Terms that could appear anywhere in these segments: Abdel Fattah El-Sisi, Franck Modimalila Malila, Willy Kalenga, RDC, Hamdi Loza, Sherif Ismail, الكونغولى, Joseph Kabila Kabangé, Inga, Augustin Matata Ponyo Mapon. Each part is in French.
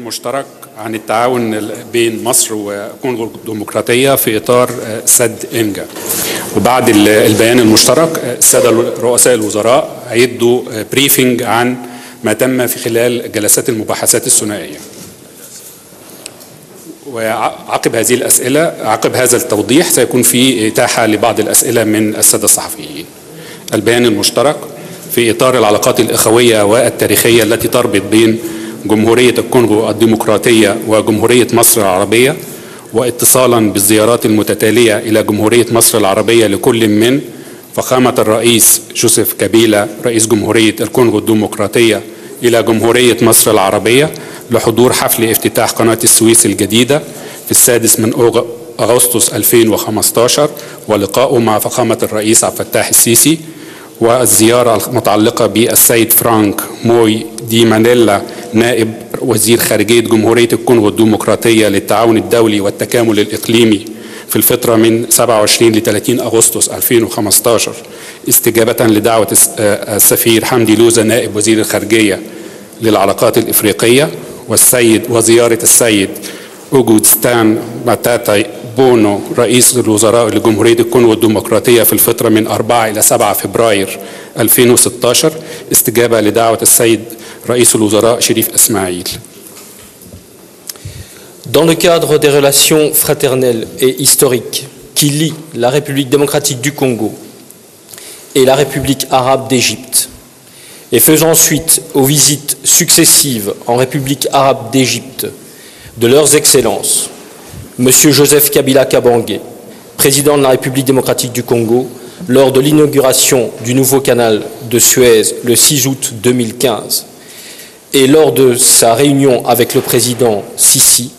مشترك عن التعاون بين مصر وكونغو الديمقراطية في إطار سد إنجا. وبعد البيان المشترك السادة رؤساء الوزراء هيدوا بريفنج عن ما تم في خلال جلسات المباحثات الثنائية. وعقب هذه الأسئلة، عقب هذا التوضيح، سيكون في إتاحة لبعض الأسئلة من السادة الصحفيين. البيان المشترك في إطار العلاقات الإخوية والتاريخية التي تربط بين جمهورية الكونغو الديمقراطية وجمهورية مصر العربية، واتصالا بالزيارات المتتالية إلى جمهورية مصر العربية لكل من فخامة الرئيس جوزيف كابيلا رئيس جمهورية الكونغو الديمقراطية إلى جمهورية مصر العربية لحضور حفل افتتاح قناة السويس الجديدة في 6 أغسطس 2015 ولقائه مع فخامة الرئيس عبد الفتاح السيسي، والزيارة المتعلقة بالسيد فرانك موديماليلا نائب وزير خارجية جمهورية الكونغو الديمقراطية للتعاون الدولي والتكامل الإقليمي في الفترة من 27 ل 30 أغسطس 2015 استجابة لدعوة السفير حمدي لوزا نائب وزير الخارجية للعلاقات الإفريقية، وزيارة السيد أوغوستان ماتاتا بونو رئيس الوزراء لجمهورية الكونغو الديمقراطية في الفترة من 4 إلى 7 فبراير 2016 استجابة لدعوة السيد رئيس الوزراء شريف إسماعيل. Dans le cadre des relations fraternelles et historiques qui lient la République démocratique du Congo et la République arabe d'Égypte, et faisant suite aux visites successives en République arabe d'Égypte de leurs excellences, M. Joseph Kabila Kabangé, président de la République démocratique du Congo, lors de l'inauguration du nouveau canal de Suez le 6 août 2015 et lors de sa réunion avec le président Sisi,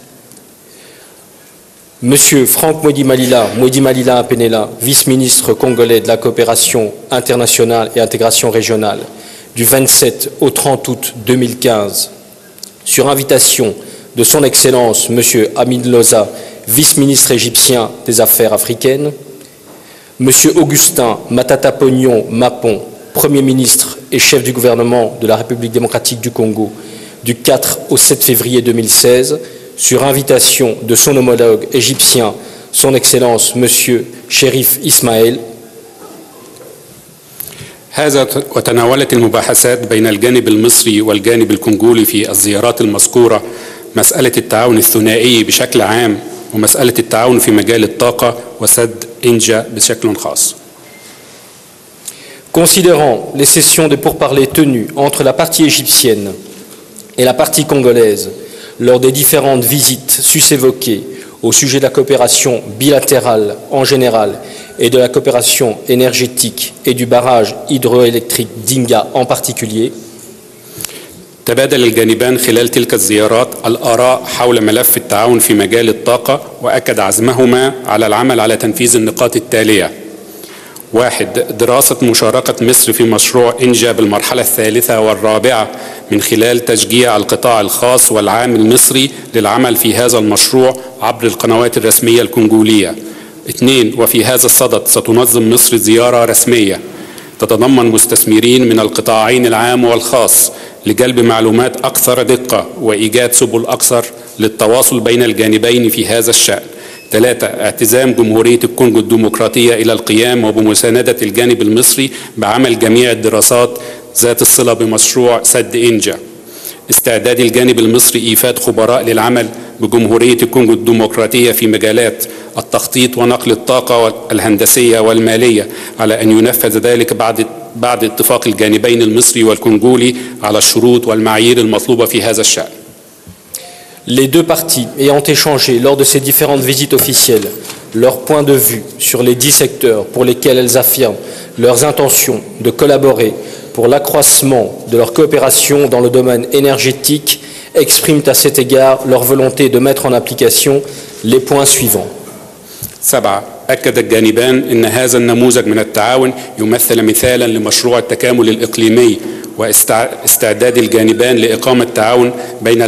M. Franck Modimalila Malila, vice-ministre congolais de la coopération internationale et intégration régionale, du 27 au 30 août 2015, sur invitation de son Excellence M. Hamdi Loza, vice-ministre égyptien des Affaires africaines, M. Augustin Matata Ponyo Mapon, Premier ministre et chef du gouvernement de la République démocratique du Congo, du 4 au 7 février 2016, sur invitation de son homologue égyptien, son Excellence M. Sherif Ismail. هذا وتناولت المباحثات بين الجانب المصري والجانب الكونغولي في الزيارات المذكورة مسألة التعاون الثنائي بشكل عام ومسألة التعاون في مجال الطاقة وسد إنجا بشكل خاص. Considérant les sessions de pourparlers tenues entre la partie égyptienne et la partie congolaise lors des différentes visites sus-évoquées au sujet de la coopération bilatérale en général et de la coopération énergétique et du barrage hydroélectrique d'Inga en particulier. تبادل الجانبان خلال تلك الزيارات الآراء حول ملف التعاون في مجال الطاقة، وأكد عزمهما على العمل على تنفيذ النقاط التالية: 1. دراسة مشاركة مصر في مشروع إنجا بالمرحلة الثالثة والرابعة من خلال تشجيع القطاع الخاص والعام المصري للعمل في هذا المشروع عبر القنوات الرسمية الكونغولية. 2. وفي هذا الصدد ستنظم مصر زيارة رسمية تتضمن مستثمرين من القطاعين العام والخاص لجلب معلومات أكثر دقة وإيجاد سبل أكثر للتواصل بين الجانبين في هذا الشأن. 3. اعتزام جمهورية الكونغو الديمقراطية إلى القيام وبمساندة الجانب المصري بعمل جميع الدراسات ذات الصلة بمشروع سد إنجا. استعداد الجانب المصري إيفاد خبراء للعمل بجمهورية الكونغو الديمقراطية في مجالات التخطيط ونقل الطاقة الهندسية والمالية على أن ينفذ ذلك بعد اتفاق الجانبين المصري والكونغولي على الشروط والمعايير المطلوبة في هذا الشأن. Les deux parties ayant échangé lors de ces différentes visites officielles leur point de vue sur les 10 secteurs pour lesquels elles affirment leurs intentions de collaborer pour l'accroissement de leur coopération dans le domaine énergétique, expriment à cet égard leur volonté de mettre en application les points suivants. 7. أكد الجانبان أن هذا النموذج من التعاون يمثل مثالا لمشروع التكامل الإقليمي، واستعداد الجانبان لإقامة تعاون بين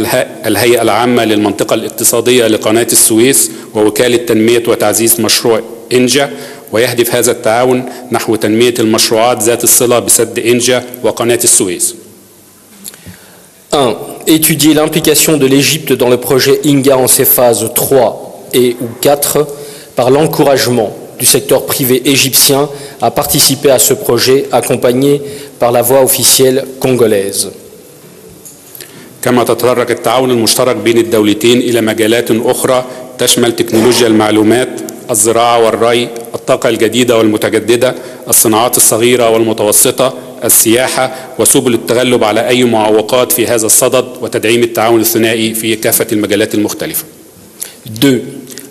الهيئة العامة للمنطقة الاقتصادية لقناة السويس ووكالة تنمية وتعزيز مشروع إنجا، ويهدف هذا التعاون نحو تنمية المشروعات ذات الصلة بسد إنجا وقناة السويس. 1. étudier l'implication de l'Égypte dans le projet Inga en ses phases 3 et ou 4 par l'encouragement du secteur privé égyptien à participer à ce projet accompagné par la voie officielle congolaise. كما تتطرق التعاون المشترك بين الدولتين إلى مجالات أخرى تشمل تكنولوجيا المعلومات، الزراعة والري، الطاقة الجديدة والمتجددة، الصناعات الصغيرة والمتوسطة، السياحة وسبل التغلب على أي معوقات في هذا الصدد وتدعيم التعاون الثنائي في كافة المجالات المختلفة. 2.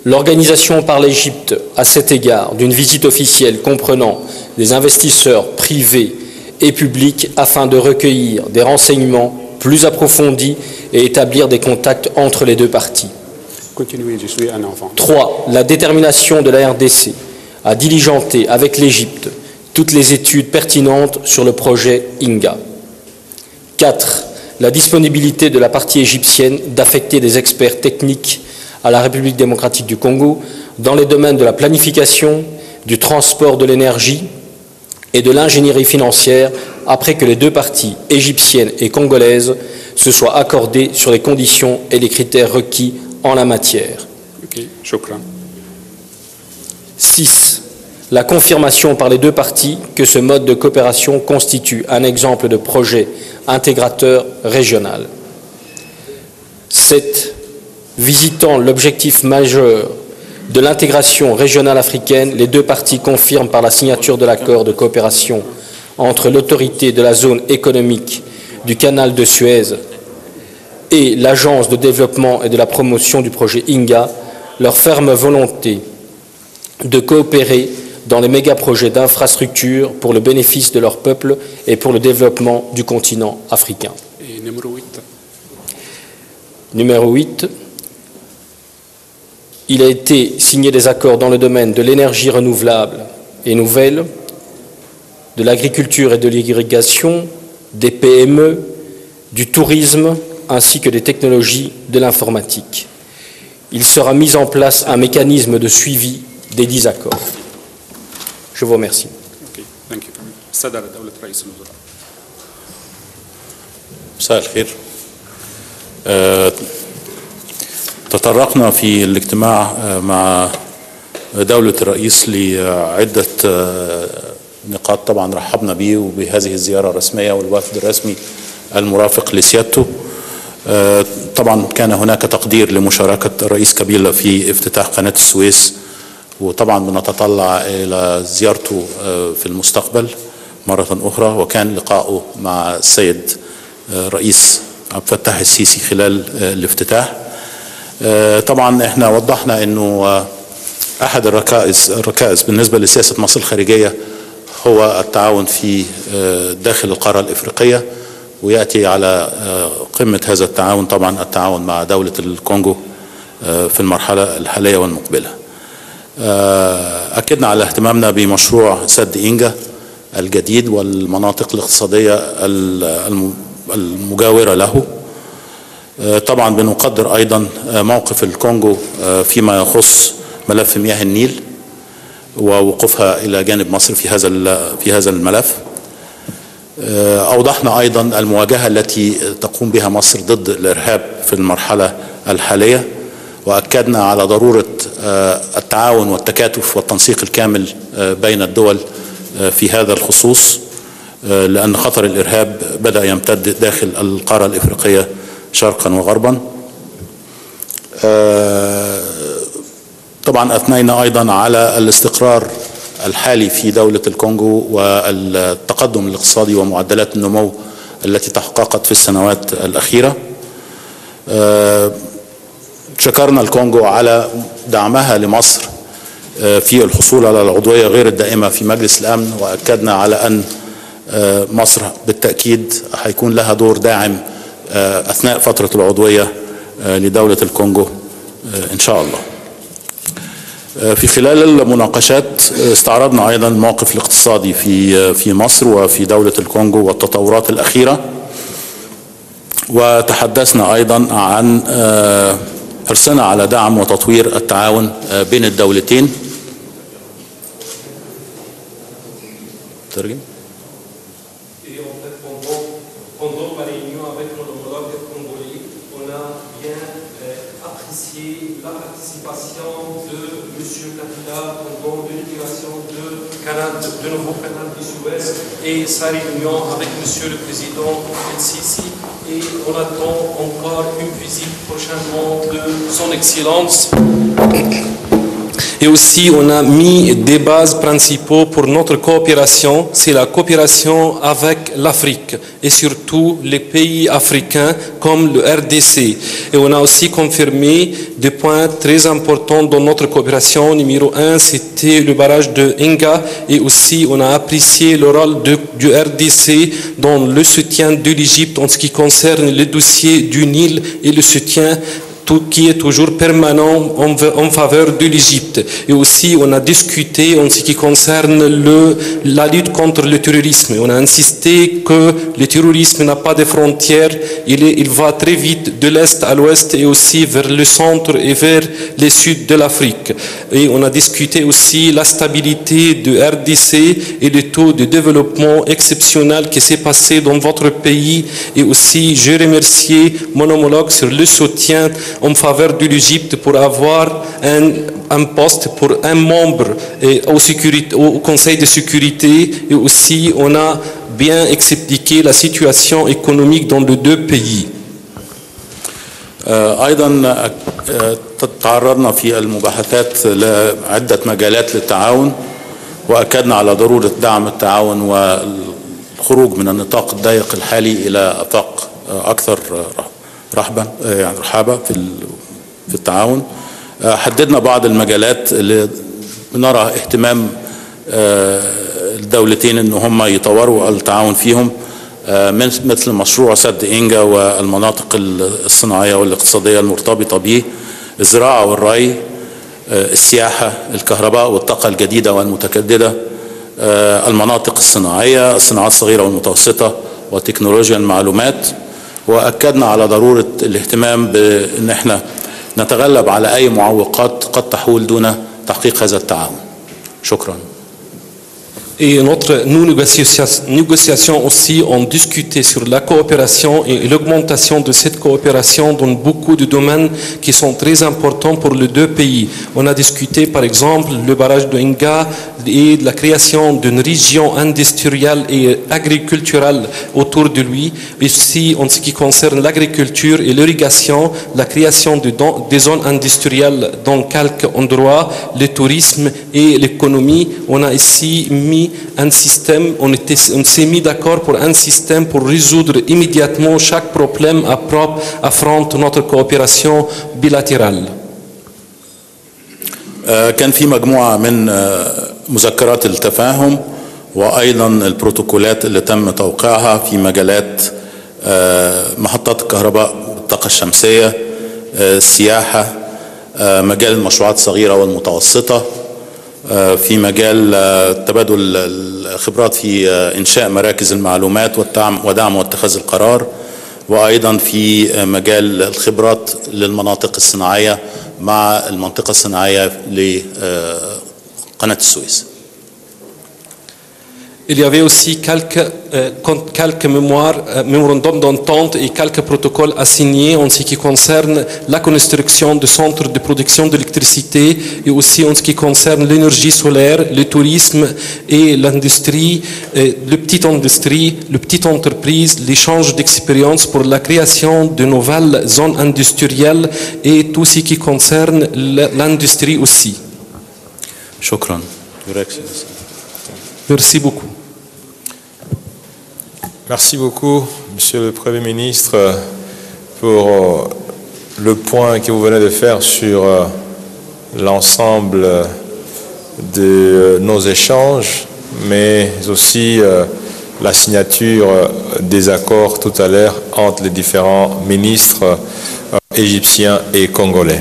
L'organisation par l'Égypte à cet égard d'une visite officielle comprenant des investisseurs privés et publics afin de recueillir des renseignements plus approfondis et établir des contacts entre les deux parties. 3. La détermination de la RDC à diligenter avec l'Égypte toutes les études pertinentes sur le projet Inga. 4. La disponibilité de la partie égyptienne d'affecter des experts techniques à la République démocratique du Congo dans les domaines de la planification, du transport de l'énergie et de l'ingénierie financière après que les deux parties, égyptiennes et congolaises, se soient accordées sur les conditions et les critères requis en la matière. Okay. 6. La confirmation par les deux parties que ce mode de coopération constitue un exemple de projet intégrateur régional. 7. Visitant l'objectif majeur de l'intégration régionale africaine, les deux parties confirment par la signature de l'accord de coopération entre l'autorité de la zone économique du canal de Suez et l'agence de développement et de la promotion du projet Inga leur ferme volonté de coopérer dans les méga-projets d'infrastructures pour le bénéfice de leur peuple et pour le développement du continent africain. Et numéro 8. Numéro 8. Il a été signé des accords dans le domaine de l'énergie renouvelable et nouvelle, de l'agriculture et de l'irrigation, des PME, du tourisme ainsi que des technologies de l'informatique. Il sera mis en place un mécanisme de suivi des 10 accords. Je vous remercie. Okay, thank you. تطرقنا في الاجتماع مع دولة الرئيس لعدة نقاط طبعا رحبنا بيه وبهذه الزيارة الرسمية والوفد الرسمي المرافق لسيادته. طبعا كان هناك تقدير لمشاركة الرئيس كابيلا في افتتاح قناة السويس وطبعا بنتطلع إلى زيارته في المستقبل مرة أخرى وكان لقاؤه مع السيد الرئيس عبد الفتاح السيسي خلال الافتتاح. طبعا احنا وضحنا انه احد الركائز بالنسبه لسياسه مصر الخارجيه هو التعاون في داخل القاره الافريقيه وياتي على قمه هذا التعاون طبعا التعاون مع دوله الكونغو في المرحله الحاليه والمقبله. اكدنا على اهتمامنا بمشروع سد انجا الجديد والمناطق الاقتصاديه المجاوره له. طبعا بنقدر ايضا موقف الكونغو فيما يخص ملف مياه النيل ووقوفها الى جانب مصر في هذا الملف. اوضحنا ايضا المواجهه التي تقوم بها مصر ضد الارهاب في المرحله الحاليه واكدنا على ضروره التعاون والتكاتف والتنسيق الكامل بين الدول في هذا الخصوص لان خطر الارهاب بدا يمتد داخل القاره الافريقيه شرقا وغربا. طبعا اثنينا ايضا على الاستقرار الحالي في دولة الكونغو والتقدم الاقتصادي ومعدلات النمو التي تحققت في السنوات الاخيرة. شكرنا الكونغو على دعمها لمصر في الحصول على العضوية غير الدائمة في مجلس الامن واكدنا على ان مصر بالتاكيد هيكون لها دور داعم أثناء فترة العضوية لدولة الكونغو إن شاء الله. في خلال المناقشات استعرضنا أيضا الموقف الاقتصادي في مصر وفي دولة الكونغو والتطورات الأخيرة وتحدثنا أيضا عن حرصنا على دعم وتطوير التعاون بين الدولتين. ترجم apprécier la participation de M. Kabila Kabangé, de l'intégration de nouveau canal du Sud-Ouest et sa réunion avec M. le Président El-Sisi. Et on attend encore une visite prochainement de son Excellence. Et aussi, on a mis des bases principaux pour notre coopération. C'est la coopération avec l'Afrique et surtout les pays africains comme le RDC. Et on a aussi confirmé des points très importants dans notre coopération. Numéro 1, c'était le barrage de Inga. Et aussi, on a apprécié le rôle du RDC dans le soutien de l'Égypte en ce qui concerne le dossier du Nil et le soutien qui est toujours permanent en faveur de l'Égypte. Et aussi, on a discuté en ce qui concerne la lutte contre le terrorisme. On a insisté que le terrorisme n'a pas de frontières. Il va très vite de l'Est à l'Ouest et aussi vers le centre et vers le sud de l'Afrique. Et on a discuté aussi la stabilité de RDC et le taux de développement exceptionnel qui s'est passé dans votre pays. Et aussi, je remercie mon homologue sur le soutien en faveur de l'Égypte pour avoir un poste pour un membre au Conseil de sécurité. Et aussi, on a bien expliqué la situation économique dans les deux pays. أيضا تعرضنا في المباحثات لعدة مجالات للتعاون وأكدنا على ضرورة دعم التعاون والخروج من النطاق الضيق الحالي إلى آفاق أكثر رحابة في التعاون. حددنا بعض المجالات اللي نرى اهتمام الدولتين ان هم يطوروا التعاون فيهم، مثل مشروع سد إنجا والمناطق الصناعية والاقتصادية المرتبطة به، الزراعة والري، السياحة، الكهرباء والطاقة الجديدة والمتجددة، المناطق الصناعية، الصناعات الصغيرة والمتوسطة وتكنولوجيا المعلومات. وأكدنا على ضرورة الاهتمام بأن احنا نتغلب على أي معوقات قد تحول دون تحقيق هذا التعاون. شكرا. Et nos négociations aussi ont discuté sur la coopération et l'augmentation de cette coopération dans beaucoup de domaines qui sont très importants pour les deux pays. On a discuté par exemple le barrage de Inga et la création d'une région industrielle et agriculturelle autour de lui. Et aussi en ce qui concerne l'agriculture et l'irrigation, la création des zones industrielles dans quelques endroits, le tourisme et l'économie. On a ici mis un système, on s'est mis d'accord pour un système pour résoudre immédiatement chaque problème propre affronte notre coopération bilatérale. كان في مجموعة من مذكرات التفاهم وأيضا البروتوكولات اللي تم توقيعها في مجالات محطات الكهرباء والطاقة الشمسية، السياحة، مجال المشروعات الصغيرة والمتوسطة، في مجال تبادل الخبرات في إنشاء مراكز المعلومات ودعم واتخاذ القرار، وأيضا في مجال الخبرات للمناطق الصناعية مع المنطقة الصناعية لقناة السويس. Il y avait aussi quelques mémorandums d'entente et quelques protocoles à signer en ce qui concerne la construction de centres de production d'électricité et aussi en ce qui concerne l'énergie solaire, le tourisme et l'industrie, la petite entreprise, l'échange d'expériences pour la création de nouvelles zones industrielles et tout ce qui concerne l'industrie aussi. Shukran. Merci beaucoup. Merci beaucoup, Monsieur le Premier ministre, pour le point que vous venez de faire sur l'ensemble de nos échanges, mais aussi la signature des accords tout à l'heure entre les différents ministres égyptiens et congolais.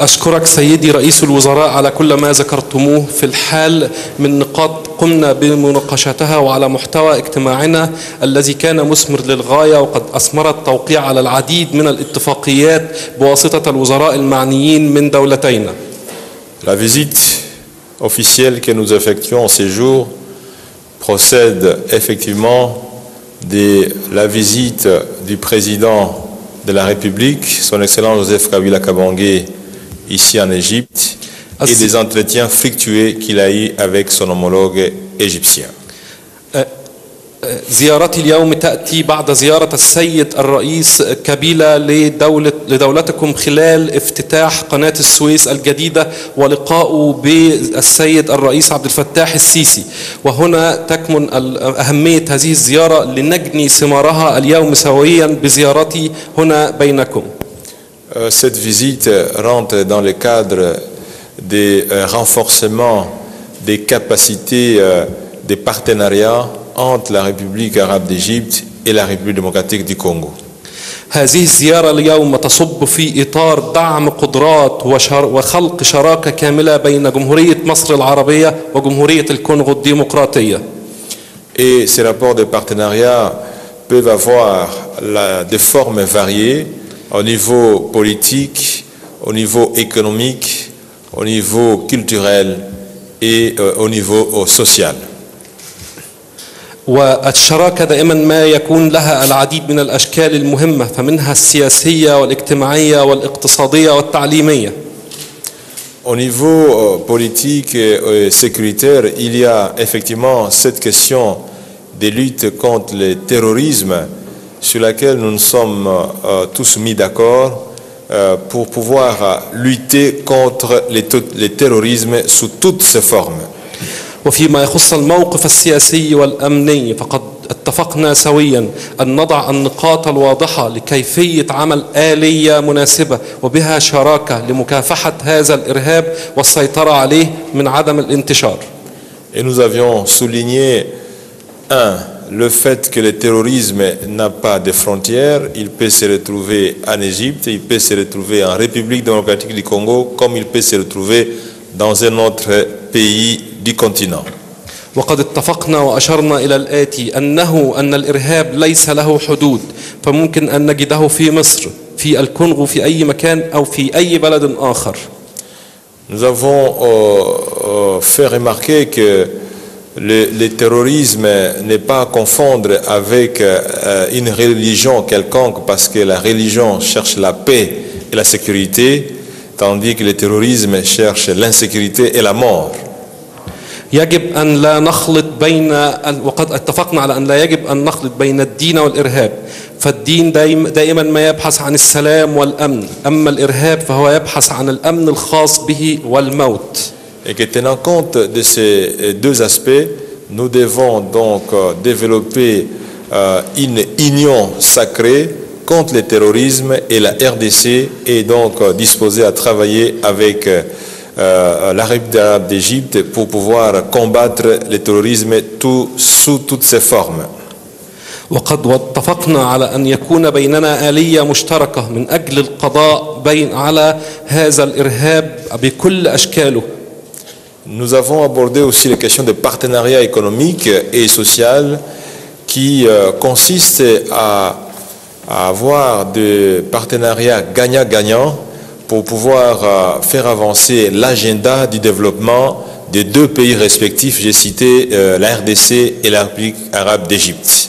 أشكرك سيدي رئيس الوزراء على كل ما ذكرتموه في الحال من نقاط قمنا بمناقشتها وعلى محتوى اجتماعنا الذي كان مثمر للغاية وقد أثمر التوقيع على العديد من الاتفاقيات بواسطة الوزراء المعنيين من دولتينا. La visite officielle que nous effectuons ces jours procède effectivement de la visite du président de la République, son Excellence Joseph Kabila Kabangé, ici en Égypte, et des entretiens fructueux qu'il a eus avec son homologue égyptien. زيارتي اليوم تأتي بعد زيارة السيد الرئيس كابيلا لدولتكم خلال افتتاح قناة السويس الجديدة ولقائه بالسيد الرئيس عبد الفتاح السيسي، وهنا تكمن أهمية هذه الزيارة لنجني ثمارها اليوم سويا بزيارتي هنا بينكم. Cette visite rentre dans le cadre des renforcements des capacités des partenariats entre la République arabe d'Égypte et la République démocratique du Congo. هذه الزيارة اليوم تصب في إطار دعم قدرات وخلق شراكة كاملة بين جمهورية مصر العربية وجمهورية الكونغو الديمقراطية. Et ces rapports de partenariat peuvent avoir des formes variées au niveau politique, au niveau économique, au niveau culturel et au niveau social. والشراكة دائما ما يكون لها العديد من الأشكال المهمة، فمنها السياسية والاجتماعية والاقتصادية والتعليمية. Au niveau politique et sécuritaire, il y a effectivement cette question des luttes contre le terrorisme sur laquelle nous sommes tous mis d'accord pour pouvoir lutter contre le terrorisme sous toutes ses formes. وفيما يخص الموقف السياسي والأمني فقد اتفقنا سويا أن نضع النقاط الواضحة لكيفية عمل آلية مناسبة وبها شراكة لمكافحة هذا الإرهاب والسيطرة عليه من عدم الانتشار. Et nous avions souligné le fait que le terrorisme n'a pas de frontières, il peut se retrouver en Égypte, il peut se retrouver en République démocratique du Congo, comme il peut se retrouver dans un autre pays du continent. وقد اتفقنا وأشرنا إلى الآتي أن الإرهاب ليس له حدود، فممكن أن نجده في مصر، في الكونغو، في أي مكان أو في أي بلد آخر. Nous avons fait remarquer que le terrorisme n'est pas à confondre avec une religion quelconque, parce que la religion cherche la paix et la sécurité, tandis que le terrorisme cherche l'insécurité et la mort. يجب أن لا نخلط بين وقد اتفقنا على أن لا يجب أن نخلط بين الدين والإرهاب، فالدين دائما ما يبحث عن السلام والأمن، أما الإرهاب فهو يبحث عن الأمن الخاص به والموت. Et que tenant compte de ces deux aspects, nous devons donc développer une union sacrée contre le terrorisme et la RDC, et donc disposer à travailler avec la République arabe d'Égypte pour pouvoir combattre le terrorisme sous toutes ses formes. وقد واتفقنا على أن يكون بيننا آلية مشتركة من أجل القضاء على هذا الإرهاب بكل أشكاله. Nous avons abordé aussi les questions de partenariat économique et social qui consiste à avoir des partenariats gagnant-gagnant pour pouvoir faire avancer l'agenda du développement des deux pays respectifs. J'ai cité la RDC et la République arabe d'Égypte.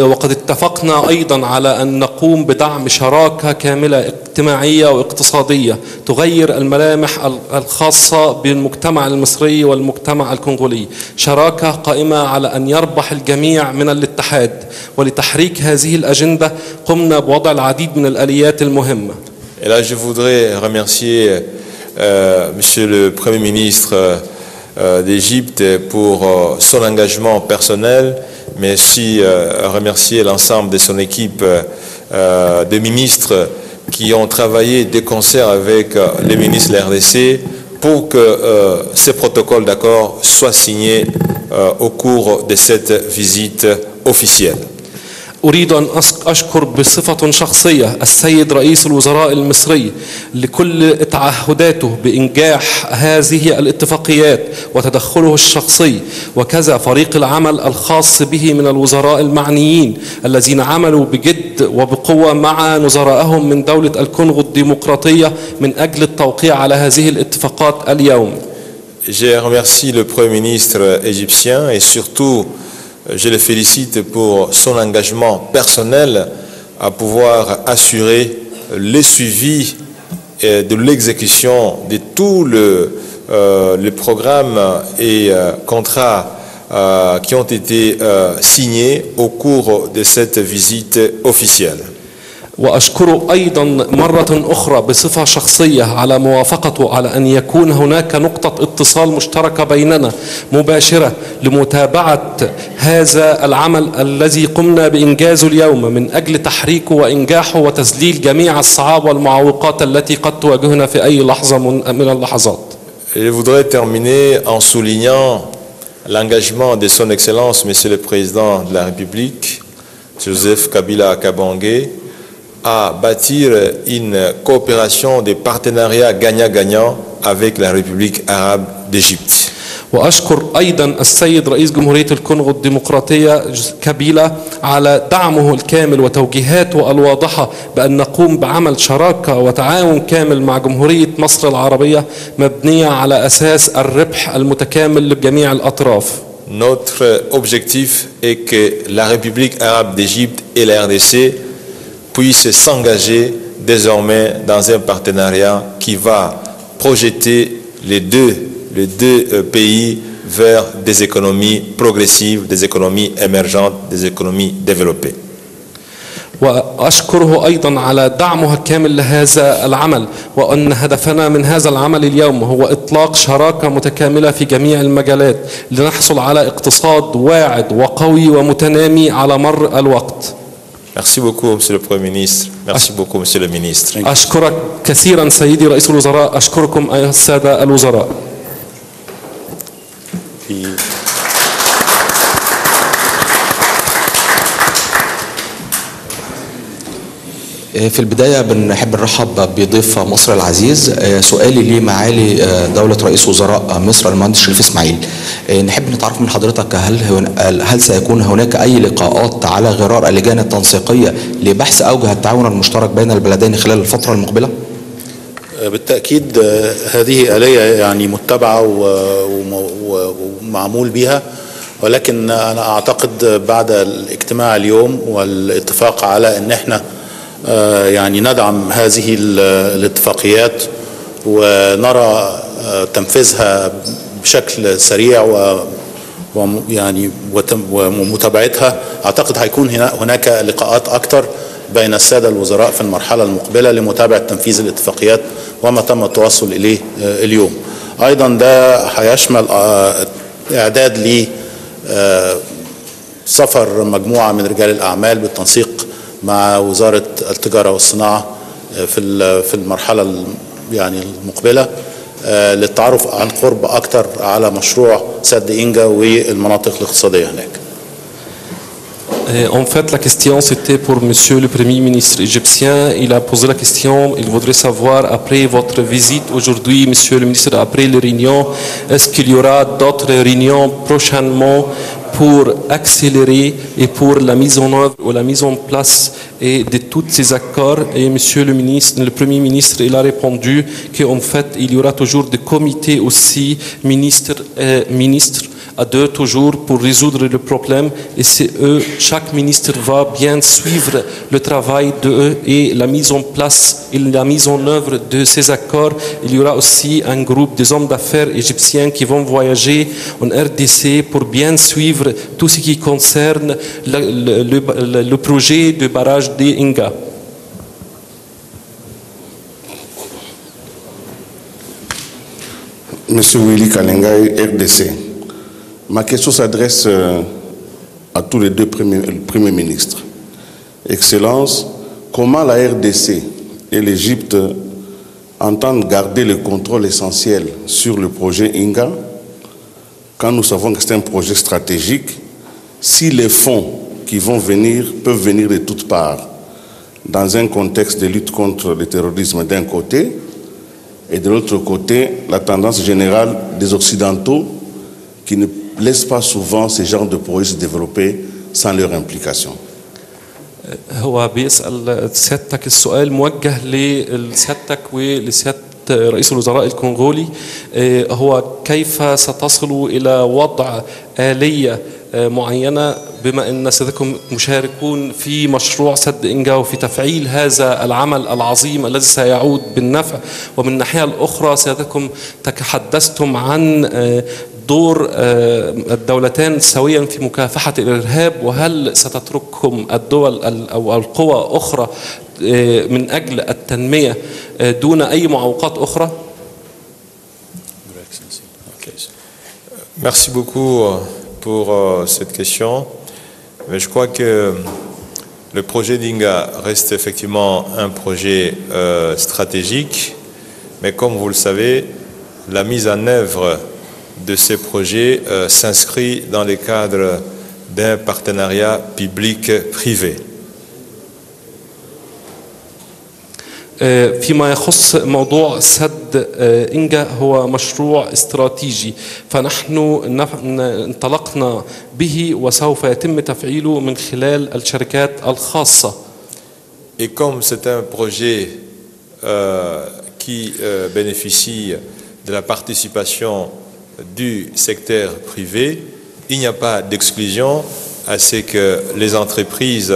وقد اتفقنا أيضا على أن نقوم بدعم شراكة كاملة اجتماعية واقتصادية تغير الملامح الخاصة بالمجتمع المصري والمجتمع الكونغولي، شراكة قائمة على أن يربح الجميع من الاتحاد، ولتحريك هذه الأجندة قمنا بوضع العديد من الآليات المهمة. Et là, je voudrais remercier Monsieur le Premier ministre d'Égypte pour son engagement personnel, mais aussi remercier l'ensemble de son équipe de ministres qui ont travaillé de concert avec les ministres de la RDC pour que ce protocole d'accord soit signé au cours de cette visite officielle. أريد أن أشكر بصفة شخصية السيد رئيس الوزراء المصري لكل تعهداته بإنجاح هذه الاتفاقيات وتدخله الشخصي، وكذا فريق العمل الخاص به من الوزراء المعنيين الذين عملوا بجد وبقوة مع نظرائهم من دولة الكونغو الديمقراطية من أجل التوقيع على هذه الاتفاقات اليوم. Je remercie le Premier ministre égyptien et surtout je le félicite pour son engagement personnel à pouvoir assurer le suivi de l'exécution de tous les programmes et contrats qui ont été signés au cours de cette visite officielle. وأشكره أيضا مرة أخرى بصفة شخصية على موافقته على أن يكون هناك نقطة اتصال مشتركة بيننا مباشرة لمتابعة هذا العمل الذي قمنا بإنجازه اليوم من أجل تحريكه وإنجاحه وتذليل جميع الصعاب والمعوقات التي قد تواجهنا في أي لحظة من اللحظات. Je voudrais terminer en soulignant l'engagement de son Excellence, Monsieur le Président de la République, Joseph Kabila Kabangé, à bâtir une coopération de partenariat gagnant-gagnant avec la République arabe d'Égypte. وأشكر أيضا السيد رئيس جمهورية الكونغو الديمقراطية كابيلا على دعمه الكامل وتوجيهاته الواضحة بأن نقوم بعمل شراكة وتعاون كامل مع جمهورية مصر العربية مبنية على أساس الربح المتكامل لجميع الأطراف. Notre objectif est que la République arabe d'Égypte et la RDC puissent s'engager désormais dans un partenariat qui va projeter les deux pays vers des économies progressives, des économies émergentes, des économies développées. وأشكره أيضا على دعمه الكامل لهذا العمل وأن هدفنا من هذا العمل اليوم هو إطلاق شراكة متكاملة في جميع المجالات لنحصل على اقتصاد واعد وقوي ومتنامي على مر الوقت. Merci beaucoup, Monsieur le Premier ministre. Merci beaucoup, Monsieur le ministre. أشكرك كثيرا سيدي رئيس الوزراء. أشكركم أيها السادة الوزراء. في البداية بنحب نرحب بضيف مصر العزيز. سؤالي لمعالي دولة رئيس وزراء مصر المهندس شريف اسماعيل، نحب نتعرف من حضرتك هل سيكون هناك أي لقاءات على غرار اللجان التنسيقية لبحث أوجه التعاون المشترك بين البلدين خلال الفترة المقبلة؟ بالتأكيد هذه آلية يعني متبعة ومعمول بها، ولكن أنا أعتقد بعد الاجتماع اليوم والاتفاق على أن احنا يعني ندعم هذه الاتفاقيات ونرى تنفيذها بشكل سريع ويعني ومتابعتها. أعتقد هيكون هناك لقاءات أكثر بين السادة الوزراء في المرحلة المقبلة لمتابعة تنفيذ الاتفاقيات وما تم التوصل إليه اليوم. أيضا ده هيشمل إعداد لسفر مجموعة من رجال الأعمال بالتنسيق مع وزارة التجارة والصناعة في المرحلة يعني المقبلة للتعرف عن قرب أكثر على مشروع سد إنجا والمناطق الاقتصادية هناك. En fait, la question c'était pour Monsieur le Premier ministre égyptien. Il a posé la question, il voudrait savoir après votre visite aujourd'hui, Monsieur le ministre, après les réunions, est-ce qu'il y aura d'autres réunions prochainement pour accélérer et pour la mise en œuvre ou la mise en place de tous ces accords? Et Monsieur le ministre, le Premier ministre, il a répondu qu'en fait, il y aura toujours des comités aussi, ministres, à deux toujours pour résoudre le problème, et c'est eux, chaque ministre va bien suivre le travail de eux et la mise en place et la mise en œuvre de ces accords. Il y aura aussi un groupe des hommes d'affaires égyptiens qui vont voyager en RDC pour bien suivre tout ce qui concerne le projet de barrage d'Inga. Monsieur Willy Kalenga, RDC. Ma question s'adresse à tous les deux premiers ministres. Excellence, comment la RDC et l'Égypte entendent garder le contrôle essentiel sur le projet Inga, quand nous savons que c'est un projet stratégique, si les fonds qui vont venir peuvent venir de toutes parts, dans un contexte de lutte contre le terrorisme d'un côté, et de l'autre côté, la tendance générale des Occidentaux qui ne laisse pas souvent ces genres de projets se développer sans leur implication. هو بيسأل سيادتك السؤال موجه لسيادتك ولسيادة رئيس الوزراء الكونغولي، هو كيف ستصلوا إلى وضع آلية معينة بما أن سيادتكم مشاركون في مشروع سد إنجا وفي تفعيل هذا العمل العظيم الذي سيعود بالنفع. ومن الناحية الأخرى سيادتكم تحدثتم عن دور الدولتان سويا في مكافحة الإرهاب، وهل ستترككم الدول أو القوى أخرى من أجل التنمية دون أي معوقات أخرى؟ Merci beaucoup pour cette question. Mais je crois que le projet d'Inga reste effectivement un projet stratégique, mais comme vous le savez, la mise en œuvre de ces projets s'inscrit dans les cadres d'un partenariat public-privé. فيما يخص موضوع سد إنجا هو مشروع استراتيجي، فنحن انطلقنا به وسوف يتم تفعيله من خلال الشركات الخاصة. Et comme c'est un projet qui bénéficie de la participation du secteur privé, il n'y a pas d'exclusion à ce que les entreprises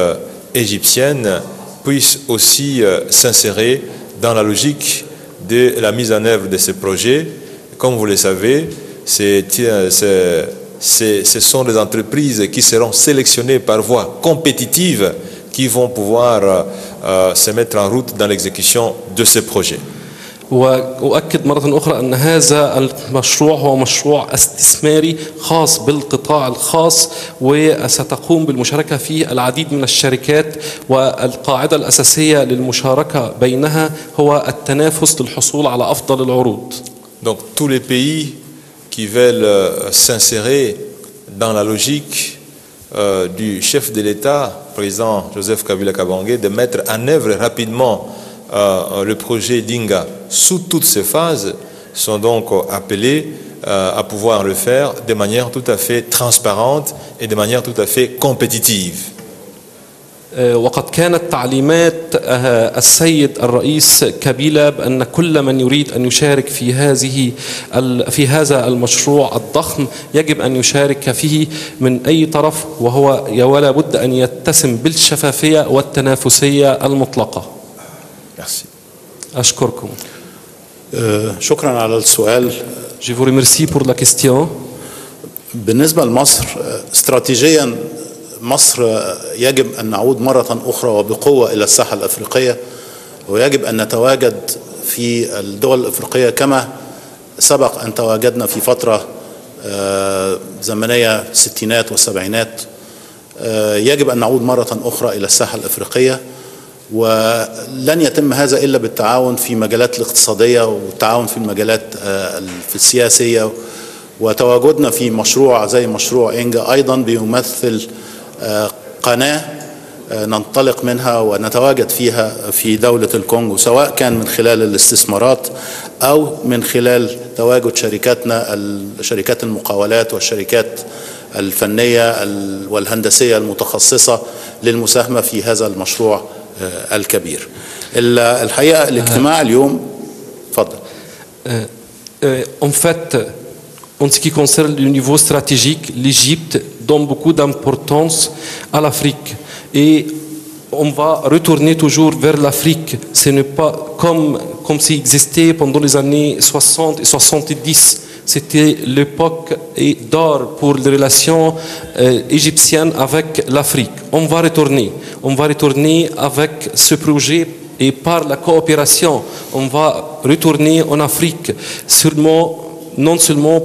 égyptiennes puissent aussi s'insérer dans la logique de la mise en œuvre de ces projets. Comme vous le savez, ce sont des entreprises qui seront sélectionnées par voie compétitive qui vont pouvoir se mettre en route dans l'exécution de ces projets. وأؤكد مرة أخرى أن هذا المشروع هو مشروع استثماري خاص بالقطاع الخاص، وستقوم بالمشاركة فيه العديد من الشركات، والقاعدة الأساسية للمشاركة بينها هو التنافس للحصول على أفضل العروض. Donc tous les pays qui veulent s'insérer dans la logique du chef de l'État, président Joseph Kabila Kabangé, de mettre en œuvre rapidement le projet d'Inga sous toutes ses phases sont donc appelés à pouvoir le faire de manière tout à fait transparente et de manière tout à fait compétitive. وقد كانت تعليمات السيد الرئيس كابيلا بأن كل من يريد أن يشارك في هذا المشروع الضخم يجب أن يشارك فيه من أي طرف، وهو ولا بد أن يتسم بالشفافية والتنافسية المطلقة. أشكركم. شكرا على السؤال. Je vous remercie pour la question. بالنسبة لمصر استراتيجيا مصر يجب أن نعود مرة أخرى وبقوة إلى الساحة الأفريقية، ويجب أن نتواجد في الدول الأفريقية كما سبق أن تواجدنا في فترة زمنية الستينات والسبعينات. يجب أن نعود مرة أخرى إلى الساحة الأفريقية، ولن يتم هذا إلا بالتعاون في مجالات الاقتصادية والتعاون في المجالات السياسية، وتواجدنا في مشروع زي مشروع إنجا أيضا بيمثل قناة ننطلق منها ونتواجد فيها في دولة الكونغو، سواء كان من خلال الاستثمارات أو من خلال تواجد شركاتنا شركات المقاولات والشركات الفنية والهندسية المتخصصة للمساهمة في هذا المشروع الكبير. الحقيقة الاجتماع اليوم تفضل. En fait, en ce qui concerne le niveau stratégique, l'Égypte donne beaucoup d'importance à l'Afrique et on va retourner toujours vers l'Afrique. Ce n'est pas comme s'il existait pendant les années 60 et 70. C'était l'époque d'or pour les relations égyptiennes avec l'Afrique. On va retourner avec ce projet et par la coopération, on va retourner en Afrique, non seulement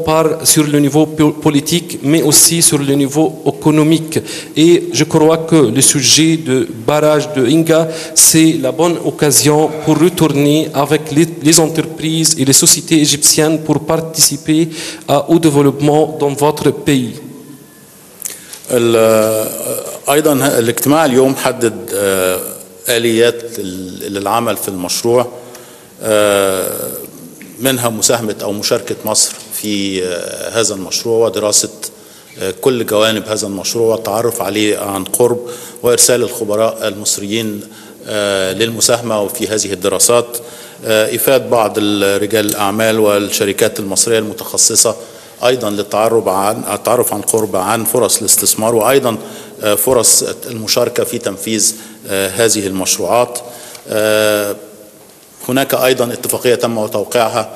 sur le niveau politique, mais aussi sur le niveau économique. Et je crois que le sujet du barrage de Inga, c'est la bonne occasion pour retourner avec les entreprises et les sociétés égyptiennes pour participer au développement dans votre pays. أيضا الاجتماع اليوم حدد آليات للعمل في المشروع، منها مساهمة أو مشاركة مصر في هذا المشروع ودراسة كل جوانب هذا المشروع والتعرف عليه عن قرب وإرسال الخبراء المصريين للمساهمة في هذه الدراسات، إفادة بعض رجال الأعمال والشركات المصرية المتخصصة أيضا للتعرف عن قرب عن فرص الاستثمار، وأيضا فرص المشاركة في تنفيذ هذه المشروعات. هناك أيضا اتفاقية تم توقيعها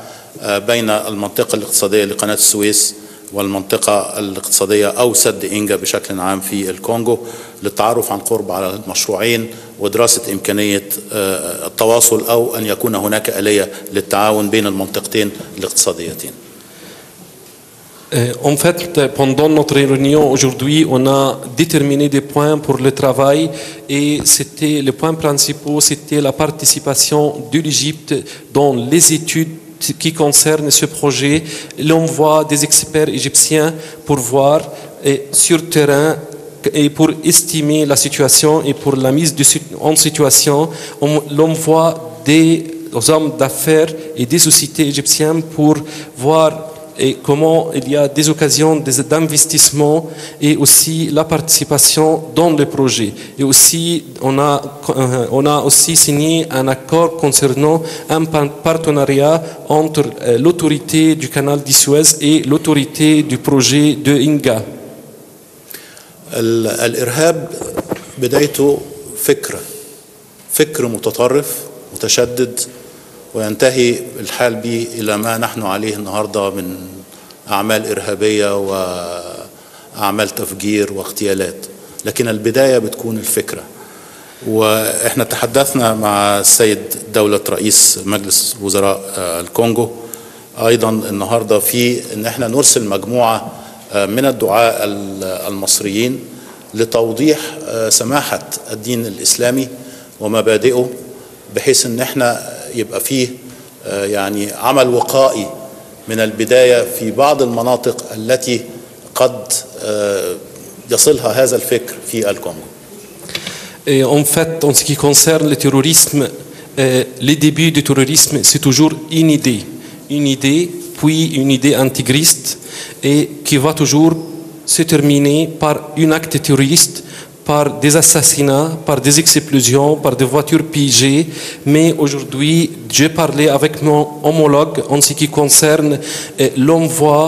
بين المنطقة الاقتصادية لقناة السويس والمنطقة الاقتصادية أو سد إنجا بشكل عام في الكونغو للتعرف عن قرب على المشروعين ودراسة إمكانية التواصل أو أن يكون هناك آلية للتعاون بين المنطقتين الاقتصاديتين. En fait, pendant notre réunion aujourd'hui, on a déterminé des points pour le travail et c'était les points principaux, c'était la participation de l'Égypte dans les études qui concernent ce projet, l'envoi des experts égyptiens pour voir sur terrain et pour estimer la situation et pour la mise en situation, l'envoi des hommes d'affaires et des sociétés égyptiennes pour voir et comment il y a des occasions d'investissement et aussi la participation dans le projet. Et aussi, on a aussi signé un accord concernant un partenariat entre l'autorité du canal de Suez et l'autorité du projet de Inga. الإرهاب بدايته فكر متطرف متشدد وينتهي الحال به إلى ما نحن عليه النهاردة من أعمال إرهابية وأعمال تفجير واغتيالات، لكن البداية بتكون الفكرة. وإحنا تحدثنا مع السيد دولة رئيس مجلس وزراء الكونغو أيضا النهاردة في إن إحنا نرسل مجموعة من الدعاة المصريين لتوضيح سماحة الدين الإسلامي ومبادئه بحيث إن إحنا يبقى فيه يعني عمل وقائي من البداية في بعض المناطق التي قد يصلها هذا الفكر في الكونغو. Et en fait, en ce qui concerne le terrorisme, les débuts du terrorisme, c'est toujours une idée, puis une idée intégriste, et qui va toujours se terminer par un acte terroriste, par des assassinats, par des explosions, par des voitures pillées. Mais aujourd'hui, j'ai parlé avec mon homologue en ce qui concerne l'envoi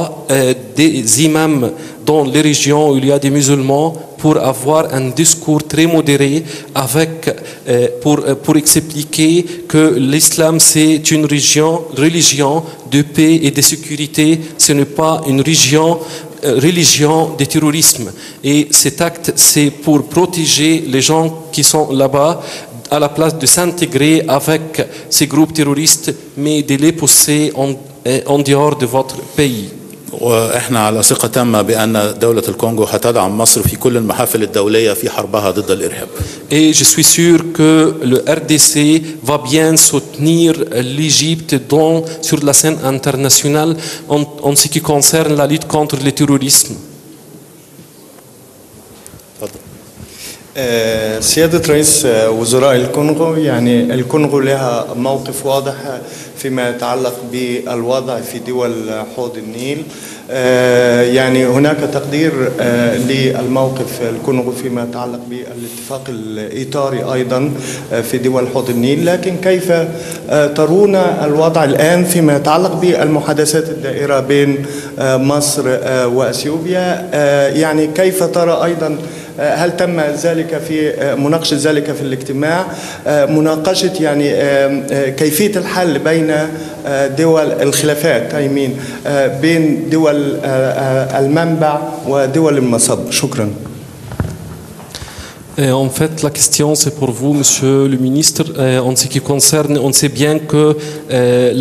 des imams dans les régions où il y a des musulmans pour avoir un discours très modéré avec, pour expliquer que l'islam c'est une religion de paix et de sécurité, ce n'est pas une religion de terrorisme. Et cet acte, c'est pour protéger les gens qui sont là-bas à la place de s'intégrer avec ces groupes terroristes, mais de les pousser en dehors de votre pays. وإحنا على ثقة تامة بأن دولة الكونغو هتدعم مصر في كل المحافل الدولية في حربها ضد الإرهاب. Et je suis sûr que le RDC va bien soutenir l'Égypte sur la scène internationale en ce qui concerne la lutte contre le terrorisme. سيادة رئيس وزراء الكونغو، يعني الكونغو لها موقف واضح فيما يتعلق بالوضع في دول حوض النيل. يعني هناك تقدير للموقف الكونغو فيما يتعلق بالاتفاق الإطاري أيضا في دول حوض النيل، لكن كيف ترون الوضع الآن فيما يتعلق بالمحادثات الدائرة بين مصر وأثيوبيا؟ يعني كيف ترى أيضا، هل تم ذلك في مناقشة ذلك في الاجتماع، مناقشة يعني كيفية الحل بين دول الخلافات بين دول المنبع ودول المصب؟ شكرا. En fait, la question c'est pour vous, Monsieur le Ministre. En ce qui concerne, on sait bien que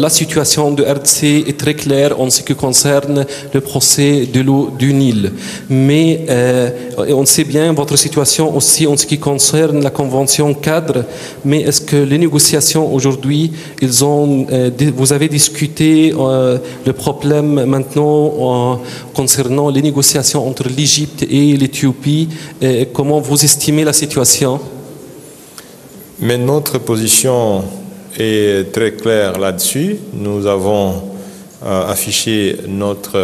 la situation de RDC est très claire en ce qui concerne le procès de l'eau du Nil. Mais on sait bien votre situation aussi en ce qui concerne la Convention cadre. Mais est-ce que les négociations aujourd'hui, vous avez discuté le problème maintenant concernant les négociations entre l'Égypte et l'Éthiopie. Comment vous estimez la situation? Mais notre position est très claire là-dessus. Nous avons affiché notre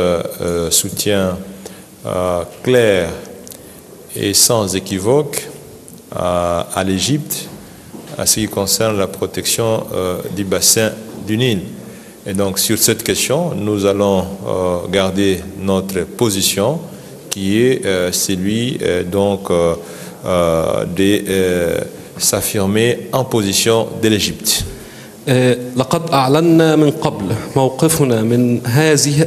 soutien clair et sans équivoque à l'Égypte à ce qui concerne la protection du bassin du Nil. Et donc sur cette question, nous allons garder notre position qui est celui de s'affirmer en position de l'Égypte. لقد أعلنا من قبل موقفنا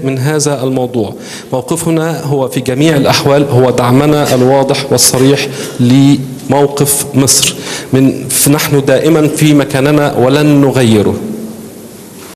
من هذا الموضوع. موقفنا هو في جميع الأحوال هو دعمنا الواضح والصريح لموقف مصر. نحن دائما في مكاننا ولن نغيره.